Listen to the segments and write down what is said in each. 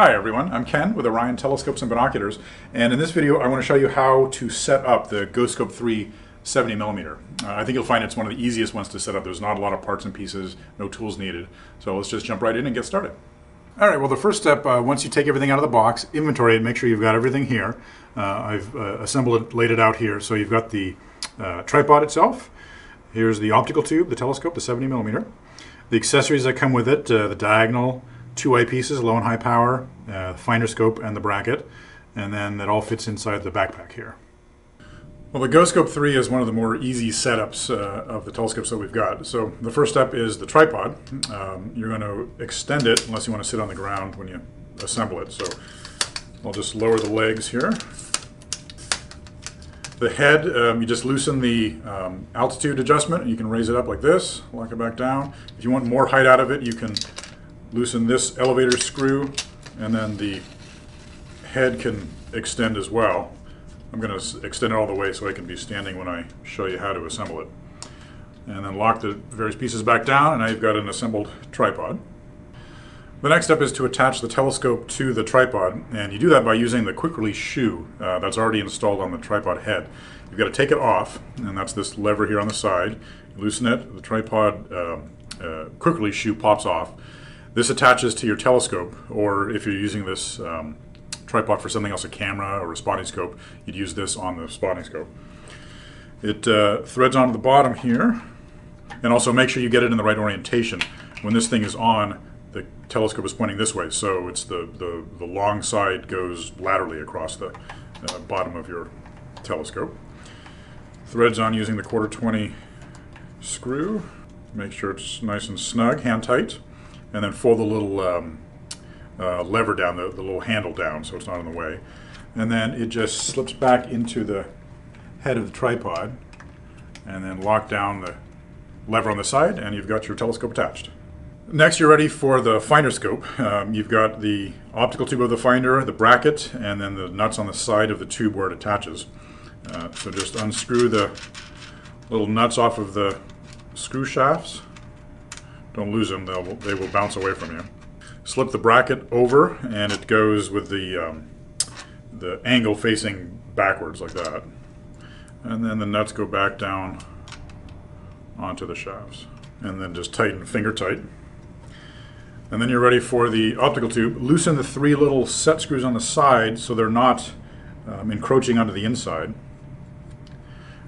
Hi everyone, I'm Ken with Orion Telescopes and Binoculars, and in this video I want to show you how to set up the GoScope III 70mm. I think you'll find it's one of the easiest ones to set up. There's not a lot of parts and pieces, no tools needed. So let's just jump right in and get started. Alright, well the first step, once you take everything out of the box, inventory it, make sure you've got everything here. I've assembled it, laid it out here, so you've got the tripod itself, here's the optical tube, the telescope, the 70mm, the accessories that come with it, the diagonal, two eyepieces, low and high power, finder scope, and the bracket, and then that all fits inside the backpack here. Well, the GoScope III is one of the more easy setups of the telescopes that we've got. So the first step is the tripod. You're going to extend it unless you want to sit on the ground when you assemble it. So I'll just lower the legs here. The head, you just loosen the altitude adjustment and you can raise it up like this, lock it back down. If you want more height out of it, you can loosen this elevator screw, and then the head can extend as well. I'm going to extend it all the way so I can be standing when I show you how to assemble it. And then lock the various pieces back down, and now you've got an assembled tripod. The next step is to attach the telescope to the tripod, and you do that by using the quick release shoe that's already installed on the tripod head. You've got to take it off, and that's this lever here on the side. You loosen it, the tripod quick release shoe pops off. This attaches to your telescope, or if you're using this tripod for something else, a camera or a spotting scope, you'd use this on the spotting scope. It threads onto the bottom here, and also make sure you get it in the right orientation. When this thing is on, the telescope is pointing this way, so it's the long side goes laterally across the bottom of your telescope. Threads on using the 1/4-20 screw. Make sure it's nice and snug, hand tight. And then fold the little lever down, the little handle down, so it's not in the way. And then it just slips back into the head of the tripod, and then lock down the lever on the side, and you've got your telescope attached. Next, you're ready for the finder scope. You've got the optical tube of the finder, the bracket, and then the nuts on the side of the tube where it attaches. So just unscrew the little nuts off of the screw shafts. Don't lose them, they will bounce away from you. Slip the bracket over, and it goes with the angle facing backwards like that. And then the nuts go back down onto the shafts. And then just tighten, finger tight. And then you're ready for the optical tube. Loosen the three little set screws on the side so they're not encroaching onto the inside.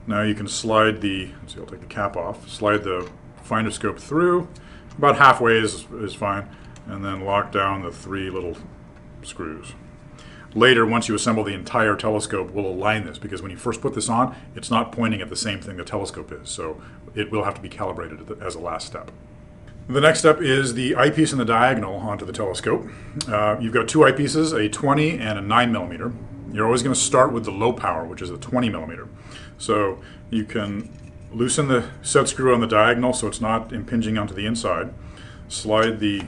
Now you can slide the, let's see, I'll take the cap off, slide the finder scope through. About halfway is fine, and then lock down the three little screws. Later, once you assemble the entire telescope, we'll align this, because when you first put this on, it's not pointing at the same thing the telescope is, so it will have to be calibrated as a last step. The next step is the eyepiece and the diagonal onto the telescope. You've got two eyepieces, a 20 and a 9mm. You're always going to start with the low power, which is the 20mm. So you can loosen the set screw on the diagonal so it's not impinging onto the inside. Slide the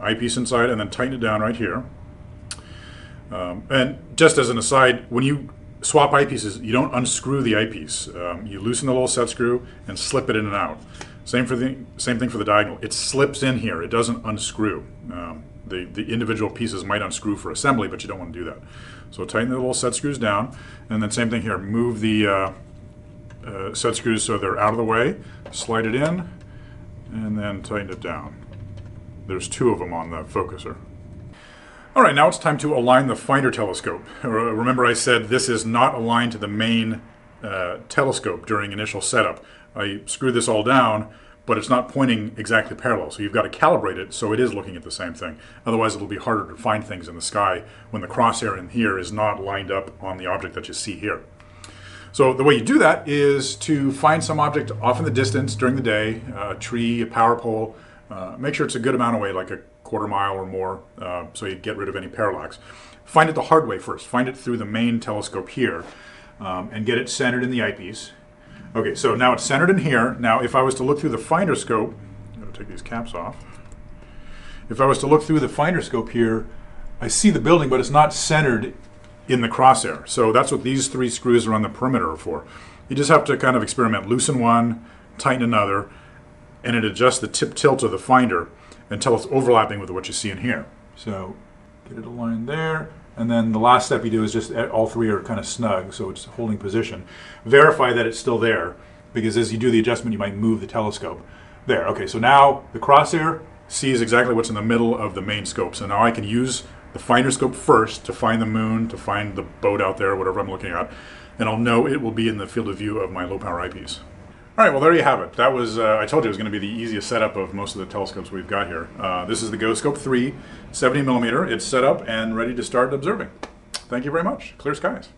eyepiece inside and then tighten it down right here. And just as an aside, when you swap eyepieces, you don't unscrew the eyepiece. You loosen the little set screw and slip it in and out. Same thing for the diagonal. It slips in here. It doesn't unscrew. The individual pieces might unscrew for assembly, but you don't want to do that. So tighten the little set screws down, and then same thing here. Move the set screws so they're out of the way, slide it in, and then tighten it down. There's two of them on the focuser. Alright, now it's time to align the finder telescope. Remember I said this is not aligned to the main telescope during initial setup. I screwed this all down, but it's not pointing exactly parallel, so you've got to calibrate it so it is looking at the same thing. Otherwise it'll be harder to find things in the sky when the crosshair in here is not lined up on the object that you see here. So the way you do that is to find some object off in the distance during the day, a tree, a power pole. Make sure it's a good amount away, like a 1/4 mile or more, so you get rid of any parallax. Find it the hard way first. Find it through the main telescope here, and get it centered in the eyepiece. Okay, so now it's centered in here. Now if I was to look through the finder scope, I'm going to take these caps off. If I was to look through the finder scope here, I see the building, but it's not centered in the crosshair. So that's what these three screws are on the perimeter for. You just have to kind of experiment. Loosen one, tighten another, and it adjusts the tip tilt of the finder until it's overlapping with what you see in here. So get it aligned there, and then the last step you do is just all three are kind of snug, so it's holding position. Verify that it's still there, because as you do the adjustment, you might move the telescope. There, okay, so now the crosshair sees exactly what's in the middle of the main scope, so now I can use the finder scope first to find the moon, to find the boat out there, whatever I'm looking at, and I'll know it will be in the field of view of my low-power eyepiece. All right, well, there you have it. That was, I told you it was going to be the easiest setup of most of the telescopes we've got here. This is the GoScope 3 70mm. It's set up and ready to start observing. Thank you very much. Clear skies.